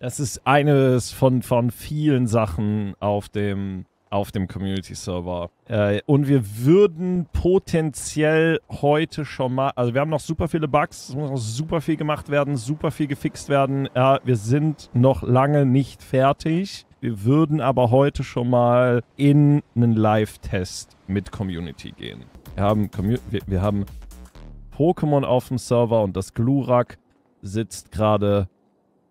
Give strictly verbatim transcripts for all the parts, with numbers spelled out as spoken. Das ist eines von, von vielen Sachen auf dem, auf dem Community-Server. Äh, und wir würden potenziell heute schon mal... Also wir haben noch super viele Bugs. Es muss noch super viel gemacht werden, super viel gefixt werden. Ja, wir sind noch lange nicht fertig. Wir würden aber heute schon mal in einen Live-Test mit Community gehen. Wir haben, Commu wir, wir haben Pokémon auf dem Server und das Glurak sitzt gerade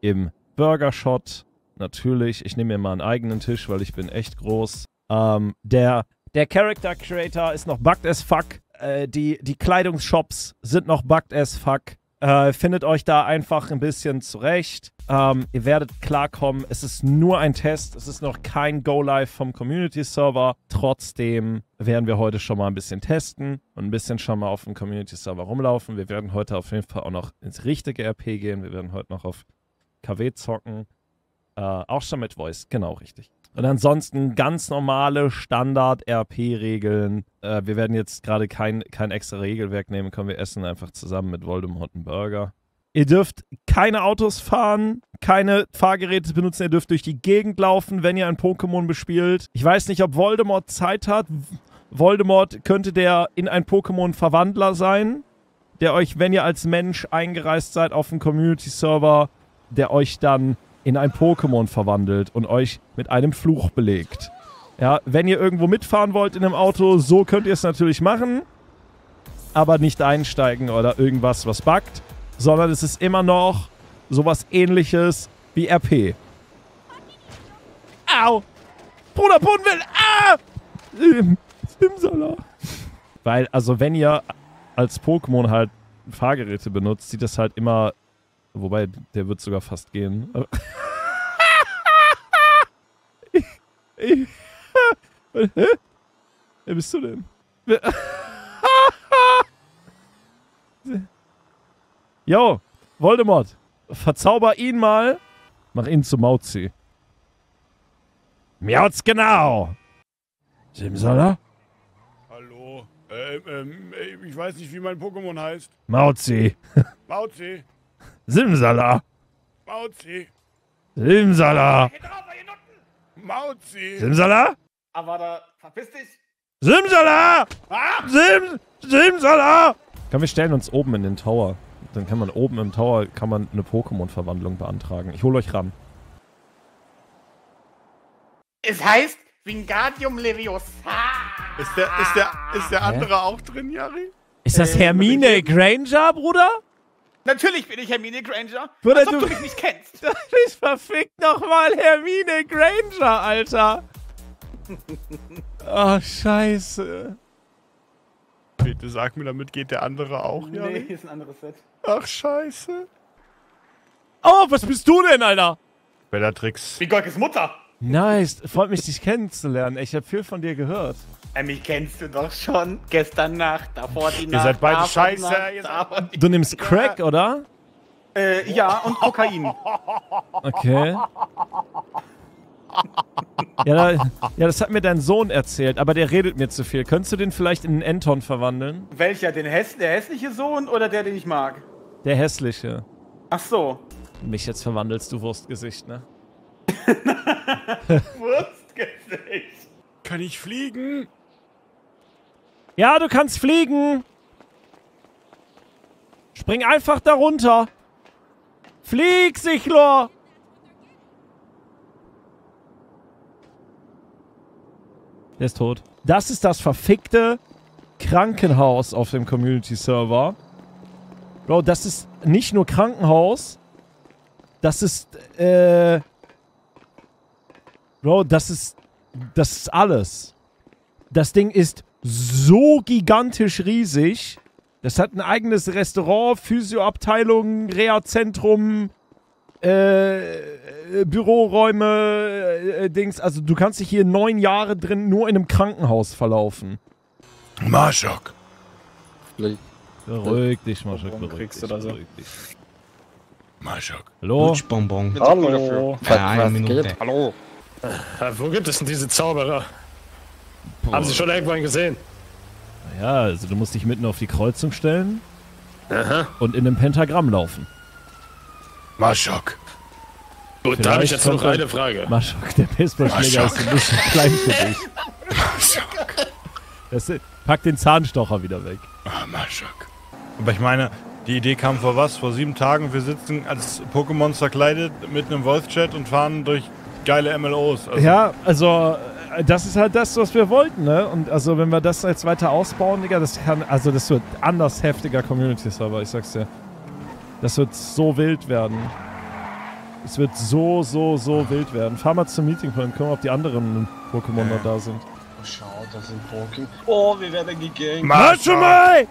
im Burgershot. Natürlich, ich nehme mir mal einen eigenen Tisch, weil ich bin echt groß. Ähm, der, der Character Creator ist noch bugged as fuck. Äh, die, die Kleidungsshops sind noch bugged as fuck. Äh, findet euch da einfach ein bisschen zurecht. Ähm, ihr werdet klarkommen. Es ist nur ein Test. Es ist noch kein Go-Live vom Community-Server. Trotzdem werden wir heute schon mal ein bisschen testen und ein bisschen schon mal auf dem Community-Server rumlaufen. Wir werden heute auf jeden Fall auch noch ins richtige R P gehen. Wir werden heute noch auf K W zocken. Äh, auch schon mit Voice, genau, richtig. Und ansonsten ganz normale Standard-R P-Regeln. Äh, wir werden jetzt gerade kein, kein extra Regelwerk nehmen. Komm, wir essen einfach zusammen mit Voldemort einen Burger. Ihr dürft keine Autos fahren, keine Fahrgeräte benutzen. Ihr dürft durch die Gegend laufen, wenn ihr ein Pokémon bespielt. Ich weiß nicht, ob Voldemort Zeit hat. Voldemort könnte der in ein Pokémon-Verwandler sein, der euch, wenn ihr als Mensch eingereist seid auf dem Community-Server, der euch dann in ein Pokémon verwandelt und euch mit einem Fluch belegt. Ja, wenn ihr irgendwo mitfahren wollt in einem Auto, so könnt ihr es natürlich machen, aber nicht einsteigen oder irgendwas, was buggt, sondern es ist immer noch sowas Ähnliches wie R P. Au! Bruder Bodenwill! Ah! Simsala! Weil, also wenn ihr als Pokémon halt Fahrgeräte benutzt, sieht das halt immer... Wobei, der wird sogar fast gehen. ich, ich, hä? Wer bist du denn? Jo, Voldemort, verzauber ihn mal. Mach ihn zu Mauzi. Miauz, genau. Simsala? Hallo. Ähm, ähm, ich weiß nicht, wie mein Pokémon heißt. Mauzi. Mauzi. Simsala. Mauzi. Simsala. Mauzi. Simsala. Aber da, verpiss dich. Simsala. Ah. Sim, Simsala. Komm, wir stellen uns oben in den Tower. Dann kann man oben im Tower kann man eine Pokémon-Verwandlung beantragen. Ich hol euch ran. Es heißt Wingardium Leviosa. Ist der, ist der, ist der andere ja. auch drin, Jari? Ist das äh, Hermine Granger, Bruder? Natürlich bin ich Hermine Granger, Bruder, als ob du, du mich nicht kennst. Ich verfick nochmal Hermine Granger, Alter. Oh, scheiße. Bitte sag mir, damit geht der andere auch, ja? Nee, hier ist ein anderes Set. Ach, scheiße. Oh, was bist du denn, Alter? Bellatrix. Wingardiums Mutter. Nice, freut mich, dich kennenzulernen. Ich habe viel von dir gehört. Mich kennst du doch schon. Gestern Nacht, davor die Nacht. Ihr seid beide scheiße. Nacht, du nimmst Crack, oder? Äh, ja, und Kokain. Okay. Ja, ja, das hat mir dein Sohn erzählt, aber der redet mir zu viel. Könntest du den vielleicht in einen Enton verwandeln? Welcher? Den häss der hässliche Sohn oder der, den ich mag? Der hässliche. Ach so. Mich jetzt verwandelst du Wurstgesicht, ne? Wurstgesicht. Kann ich fliegen? Ja, du kannst fliegen. Spring einfach da runter. Flieg, Sichlor. Der ist tot. Das ist das verfickte Krankenhaus auf dem Community-Server. Bro, das ist nicht nur Krankenhaus. Das ist, äh... Bro, das ist... Das ist alles. Das Ding ist so gigantisch riesig. Das hat ein eigenes Restaurant, Physioabteilung, Reha-Zentrum, äh, Büroräume, äh, Dings. Also du kannst dich hier neun Jahre drin nur in einem Krankenhaus verlaufen. Marschok. Beruhig dich, Marschok. Beruhig dich, beruhig dich. Marschok. Hallo? Lutschbonbon. Hallo. Eine Minute. Hallo. Ja, wo gibt es denn diese Zauberer? Boah. Haben Sie schon irgendwann gesehen? Naja, also du musst dich mitten auf die Kreuzung stellen. Aha. Und in einem Pentagramm laufen. Marschok. Gut, da habe ich jetzt noch eine Frage. Maschok, der Baseballschläger ist ein bisschen klein für dich. Maschok. Das, pack den Zahnstocher wieder weg. Ah, Maschok. Aber ich meine, die Idee kam vor was? Vor sieben Tagen, wir sitzen als Pokémon verkleidet mit einem Wolf-Chat und fahren durch geile M L Os. Also ja, also das ist halt das, was wir wollten, ne? Und also wenn wir das jetzt weiter ausbauen, Digga, das kann, also das wird anders heftiger Community-Server, ich sag's dir. Das wird so wild werden. Es wird so, so, so wild werden. Fahr mal zum Meetingpoint, gucken wir, ob die anderen Pokémon noch da sind. Oh, schau, da sind Pokémon. Oh, wir werden gegangen. Machumai!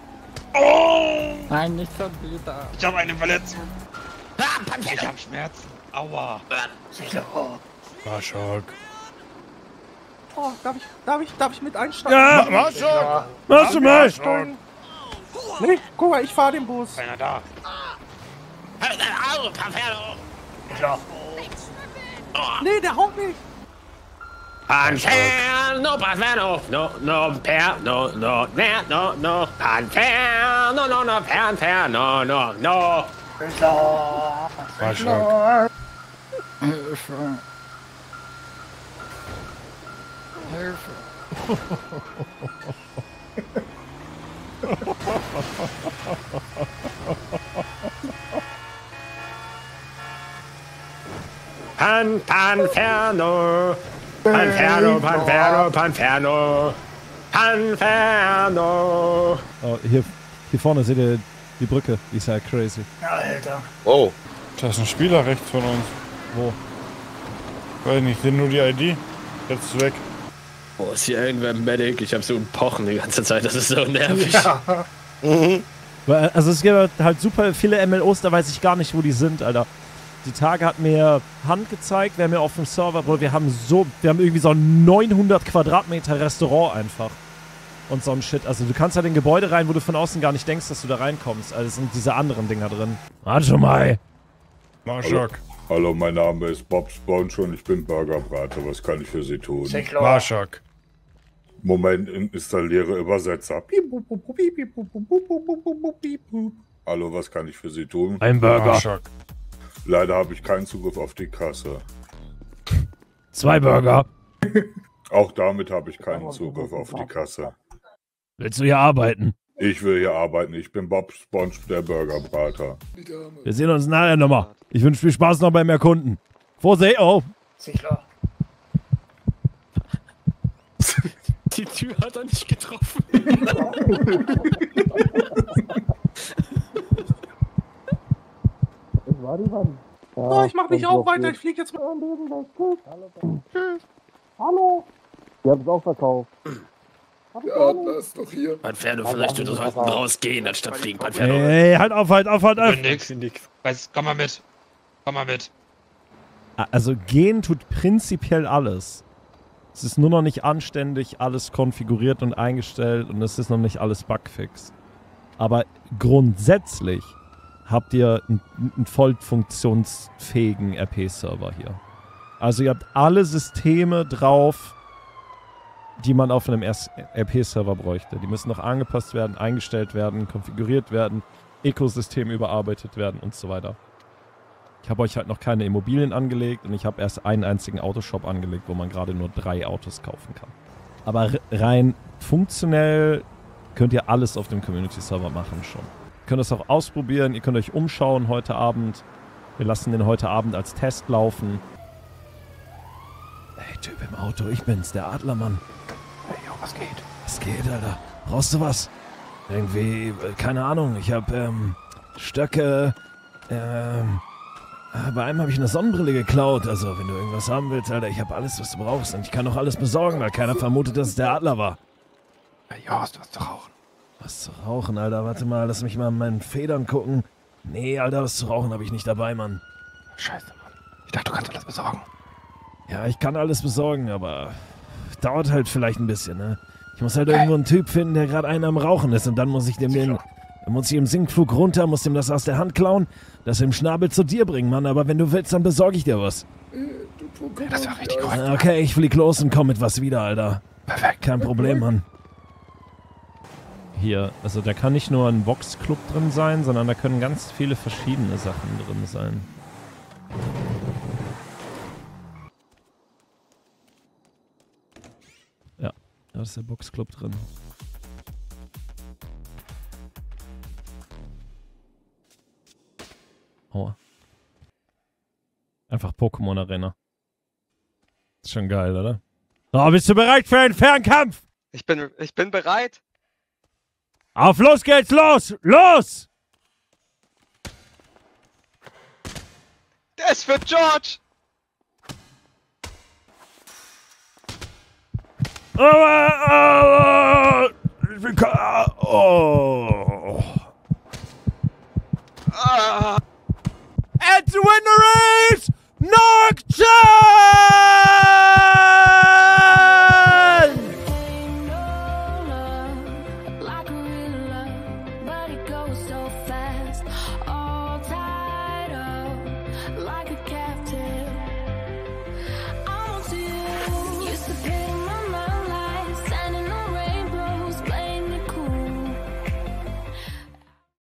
Oh! Nein, nicht so bitter. Ich habe eine Verletzung. Ah, Panferno. Ich hab Schmerzen. Aua. Maschok. Oh, darf ich, darf ich, darf ich mit einsteigen? Ja, Maschok! Machumai! Nee, guck mal, ich fahr den Bus. Keiner da. Hör deine Augen, Panferno! Klar. Nee, der haut mich! Panferno, Panferno, no, no, per, no, no, per, no, no, Panferno, no, no, Panferno, no, no. Maschok. Hilfe. Hilfe. Pan, Panferno, Panferno, Panferno, Panferno, Panferno. Oh, hier, hier vorne seht ihr die Brücke, die ist ja crazy. Alter. Oh. Da ist ein Spieler rechts von uns. Wo? Weiß nicht, sind nur die I D. Jetzt weg. Oh, ist hier irgendwer Medic? Ich hab so einen Pochen die ganze Zeit, das ist so nervig. Ja. Mhm. Also es gibt halt super viele M L Os, da weiß ich gar nicht, wo die sind, Alter. Die Tage hat mir Hand gezeigt, wer mir auf dem Server, Bro, wir haben so, wir haben irgendwie so ein neunhundert Quadratmeter Restaurant einfach und so ein Shit. Also du kannst halt in Gebäude rein, wo du von außen gar nicht denkst, dass du da reinkommst. Also es sind diese anderen Dinger drin. Manchomai! Maschok. Hallo. Hallo, mein Name ist Bob Sponge und ich bin Burgerbrater. Was kann ich für Sie tun? Maschok. Moment, installiere Übersetzer. Hallo, was kann ich für Sie tun? Ein Burger. Maschok. Leider habe ich keinen Zugriff auf die Kasse. Zwei Burger. Auch damit habe ich keinen Zugriff auf die Kasse. Willst du hier arbeiten? Ich will hier arbeiten. Ich bin Bob Sponge, der Burgerbrater. Wir sehen uns nachher nochmal. Ich wünsche viel Spaß noch beim Erkunden. Vorsicht, oh! Sicher. Die Tür hat er nicht getroffen. War die Wand. Ja, oh, ich mach mich auch weiter, ich flieg jetzt mit eurem Leben weg. Hallo. Tschüss. Hallo. Wir haben es auch verkauft. Ja, das ist doch hier. Panferno, vielleicht würde das heute rausgehen, anstatt fliegen. Panferno. Hey, halt auf, halt auf, halt auf. Nix, nix. Weiß, komm mal mit. Komm mal mit. Also gehen tut prinzipiell alles. Es ist nur noch nicht anständig, alles konfiguriert und eingestellt und es ist noch nicht alles bugfixed. Aber grundsätzlich habt ihr einen, einen voll funktionsfähigen R P-Server hier. Also ihr habt alle Systeme drauf, die man auf einem R P-Server bräuchte. Die müssen noch angepasst werden, eingestellt werden, konfiguriert werden, Ökosystem überarbeitet werden und so weiter. Ich habe euch halt noch keine Immobilien angelegt und ich habe erst einen einzigen Autoshop angelegt, wo man gerade nur drei Autos kaufen kann. Aber rein funktionell könnt ihr alles auf dem Community-Server machen schon. Ihr könnt das auch ausprobieren, ihr könnt euch umschauen heute Abend. Wir lassen den heute Abend als Test laufen. Hey, Typ im Auto, ich bin's, der Adlermann. Hey, yo, was geht? Was geht, Alter? Brauchst du was? Irgendwie, keine Ahnung, ich hab, ähm, Stöcke, ähm, bei einem habe ich eine Sonnenbrille geklaut. Also, wenn du irgendwas haben willst, Alter, ich hab alles, was du brauchst. Und ich kann auch alles besorgen, weil keiner vermutet, dass es der Adler war. Hey, yo, hast du was zu rauchen? Was zu rauchen, Alter? Warte mal, lass mich mal an meinen Federn gucken. Nee, Alter, was zu rauchen habe ich nicht dabei, Mann. Scheiße, Mann. Ich dachte, du kannst alles besorgen. Ja, ich kann alles besorgen, aber dauert halt vielleicht ein bisschen, ne? Ich muss halt irgendwo einen Typ finden, der gerade einen am Rauchen ist und dann muss ich dem den... Dann muss ich im Sinkflug runter, muss dem das aus der Hand klauen, das im Schnabel zu dir bringen, Mann. Aber wenn du willst, dann besorge ich dir was. Ja, das war richtig cool. Okay, ich flieg los und komm mit was wieder, Alter. Perfekt. Kein Problem, Mann. Hier, also da kann nicht nur ein Boxclub drin sein, sondern da können ganz viele verschiedene Sachen drin sein. Da ist der Boxclub drin. Aua. Einfach Pokémon Arena. Ist schon geil, oder? Oh, bist du bereit für einen Fernkampf? Ich bin, ich bin bereit. Auf los geht's, los! Los! Das wird George! Oh, oh, oh. Ah. And the winner is Nocturne!